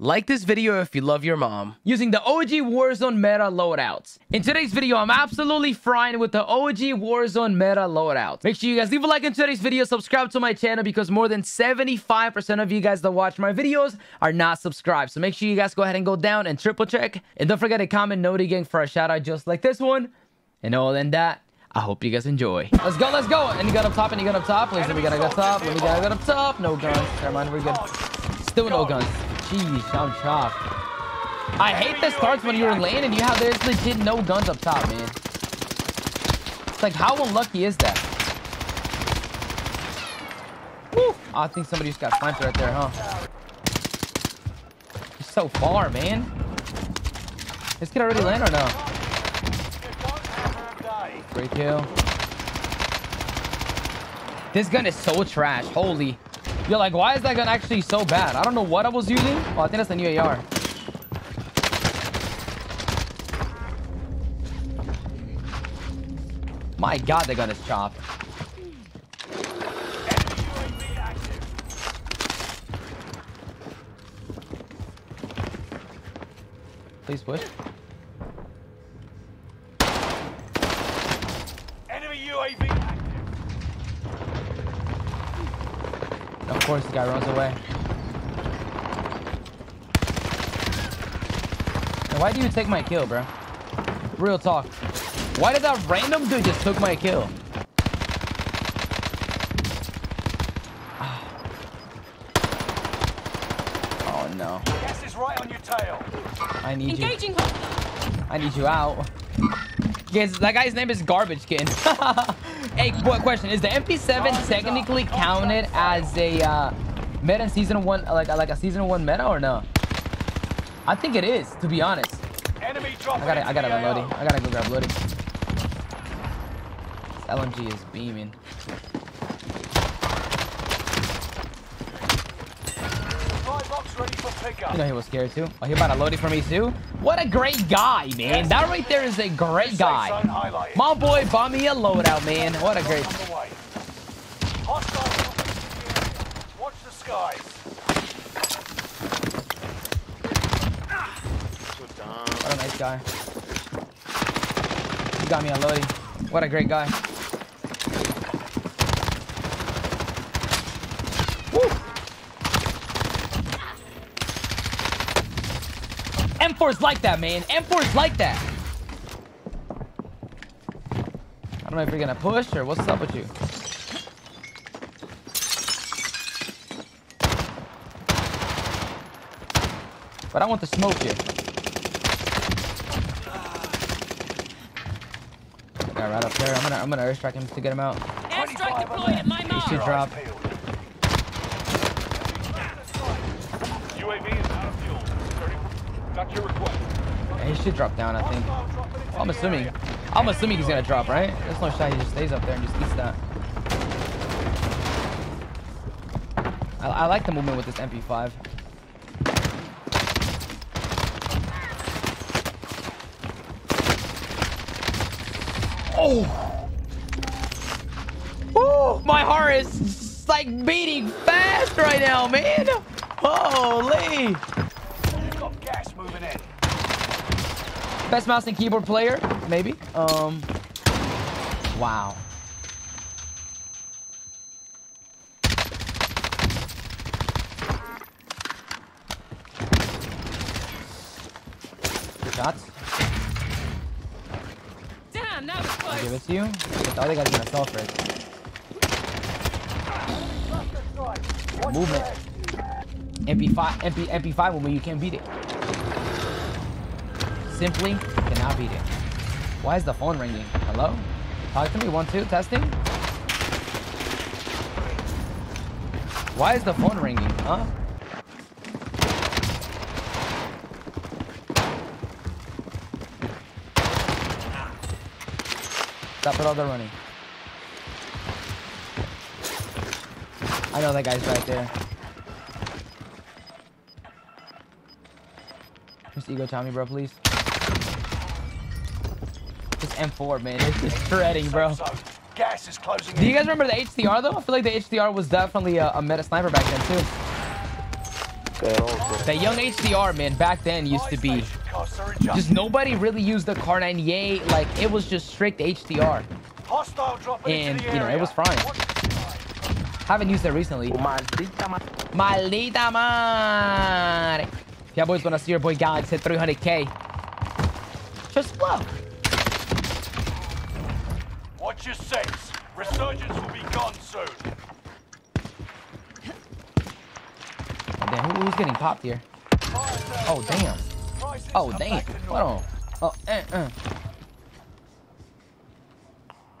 Like this video if you love your mom. Using the OG Warzone meta loadouts. In today's video, I'm absolutely frying with the OG Warzone meta loadouts. Make sure you guys leave a like in today's video, subscribe to my channel because more than 75% of you guys that watch my videos are not subscribed. So make sure you guys go ahead and go down and triple check. And don't forget to comment Noti Gang for a shout out just like this one. And all in that, I hope you guys enjoy. Let's go, let's go. And you got up top, and you got up top. Please, we gotta go top. We gotta go up top. No guns. Never mind, we're good. Still no guns. Jeez, I'm chopped. I hate the starts when you're in lane and you have there's legit no guns up top, man. It's like, how unlucky is that? Woo! I think somebody just got sniped right there, huh? It's so far, man. This kid already land or no? Great kill. This gun is so trash. Holy. You're like, why is that gun actually so bad? I don't know what I was using. Oh, I think that's the new AR. My God, that gun is chopped. Please push. Enemy UAV active. Of course, the guy runs away. And why do you take my kill, bro? Real talk. Why did that random dude just took my kill? Oh no. Gas is right on your tail. I need engaging you. I need you out. Guys, that guy's name is Garbage Kid. Hey, what question is the MP7 technically counted as a meta in season 1, like a season 1 meta or no? I think it is, to be honest. I gotta reload it. I gotta go grab loading. This LMG is beaming. You know he was scared too. Oh, he about to load it for me too. What a great guy, man. That right there is a great guy. My boy bought me a loadout, man. What a great. Watch the skies. What a nice guy. He got me a loadie. What a great guy. M4's like that, man. M4's like that. I don't know if you're gonna push or what's up with you. But I want the smoke here. Got right up there. I'm gonna airstrike him to get him out. Airstrike deployed at my mark. He should drop. UAV is out of fuel. He should drop down, I think. I'm assuming he's gonna drop, right? There's no shot he just stays up there and just eats that. I like the movement with this MP5. Oh! Oh! My heart is like beating fast right now, man! Holy! Best mouse and keyboard player, maybe. Wow. Good shots. Damn, that was close. I'll give it to you. The other guy's gonna sell for it. Movement. MP5 movement. You can't beat it. Simply cannot beat it. Why is the phone ringing? Hello? Talk to me. 1, 2, testing. Why is the phone ringing? Huh? Stop it all the running. I know that guy's right there. Just ego Tommy, bro, please. M4, man, it's just shredding, bro. Gas is closing. Do you guys remember the HDR though? I feel like the HDR was definitely a meta sniper back then too. That young HDR, man, back then used to be just nobody really used the Carnine. Yay, like it was just strict HDR. And you know, it was fine. Haven't used it recently. Maldita madre. Yeah, boys, when I see your boy Galax hit 300K, just look. Watch your six. Resurgence will be gone soon. Oh, damn, who's getting popped here? Oh, damn. Oh, damn. Hold on. Oh,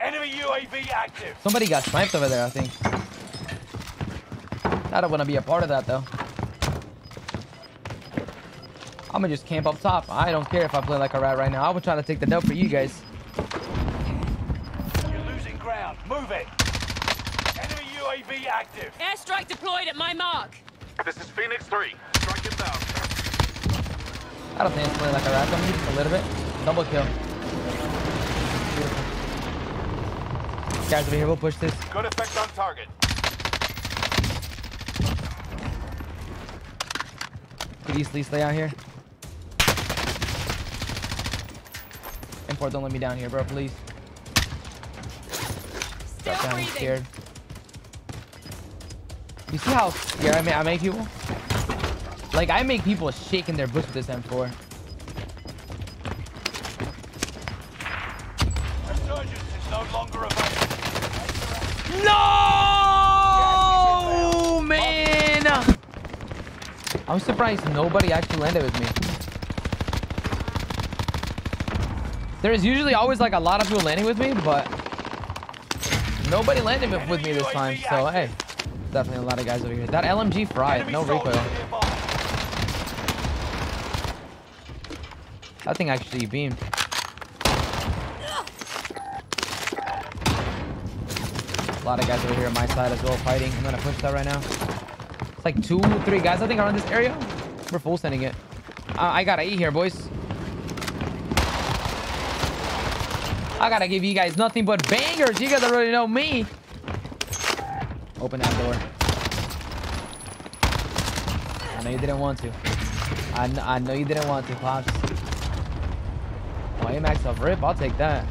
Enemy UAV active. Somebody got sniped over there, I think. I don't want to be a part of that, though. I'm going to just camp up top. I don't care if I play like a rat right now. I'm trying to take the dub for you guys. You're losing ground. Move it. Enemy UAV active. Airstrike deployed at my mark. This is Phoenix 3. Strike him down. I don't think it's playing like a rat. A little bit. Double kill. Beautiful. Guys over here, we'll push this. Good effect on target. Could easily slay out here. M4, don't let me down here, bro, please. Drop down, I'm scared. You see how scared I make people? Like, I make people shaking their boots with this M4. Resurgence is no longer available. No, man! I'm surprised nobody actually landed with me. There is usually always like a lot of people landing with me, but nobody landed with me this time. So hey, definitely a lot of guys over here. That LMG fried, no recoil. That thing actually beamed. A lot of guys over here on my side as well fighting. I'm gonna push that right now. It's like 2-3 guys I think are in this area. We're full sending it. I gotta eat here, boys. I gotta give you guys nothing but bangers. You guys already know me. Open that door. I know you didn't want to. I know you didn't want to, Pops. Oh, AMX of rip. I'll take that.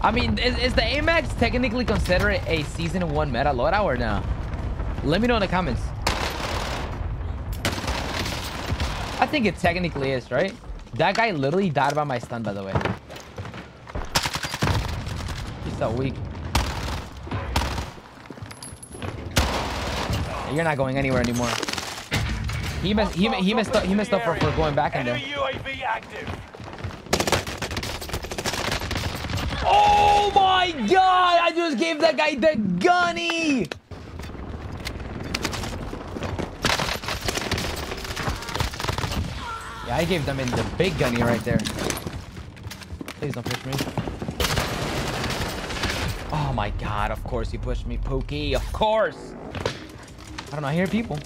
I mean, is the AMX technically considered a Season 1 meta loadout or no? Let me know in the comments. I think it technically is, right? That guy literally died by my stun, by the way. He's so weak. You're not going anywhere anymore. He messed up for going back in there. Oh my god! I just gave that guy the gunny! Yeah, I gave them in the big gunny right there. Please don't push me. Oh my god, of course you pushed me, Pookie. Of course! I don't know, I hear people.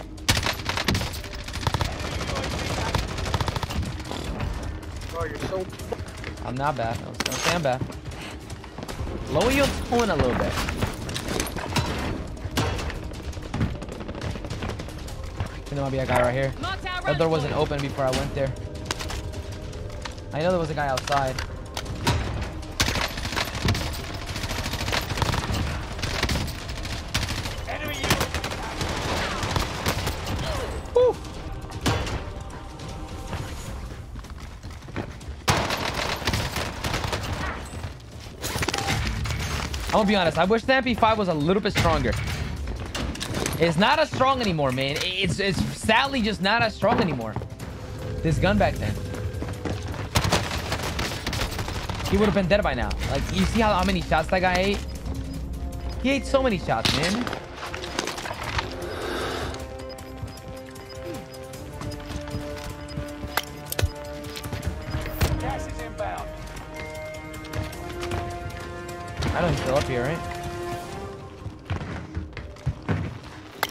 Oh, you're so... I'm not bad. Don't say I'm bad. Lower your tone a little bit. There might be a guy right here. That door wasn't open before I went there. I know there was a guy outside. Enemy. Woo. I'm gonna be honest, I wish the MP5 was a little bit stronger. It's not as strong anymore, man. It's sadly just not as strong anymore. This gun back then. He would have been dead by now. Like, you see how many shots that guy ate? He ate so many shots, man. I know he's still up here, right?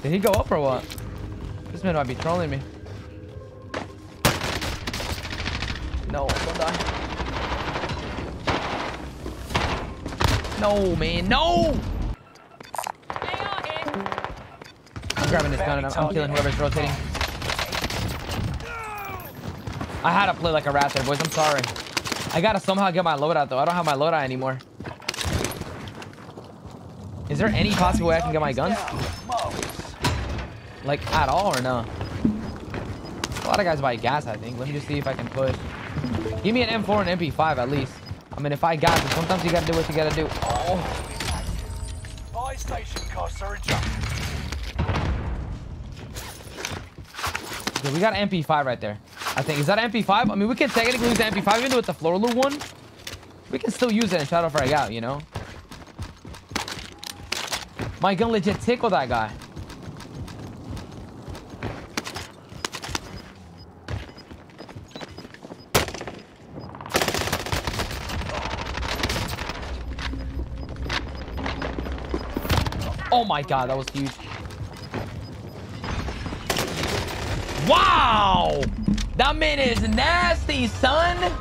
Did he go up or what? This man might be trolling me. No, don't die. No, man, no! I'm grabbing this gun and I'm killing whoever's rotating. I had to play like a rat there, boys. I'm sorry. I gotta somehow get my loadout, though. I don't have my loadout anymore. Is there any possible way I can get my guns? Like, at all or no? A lot of guys buy gas, I think. Let me just see if I can push. Give me an M4 and MP5, at least. I mean, if I got it, sometimes you gotta do what you gotta do. Oh. Buy station costs are adjusted. Dude, we got MP5 right there. I think. Is that MP5? I mean, we can technically use the MP5 even with the floor loop one. We can still use it and Shadow Frag out, you know? My gun legit tickled that guy. Oh my god, that was huge. Wow! That man is nasty, son!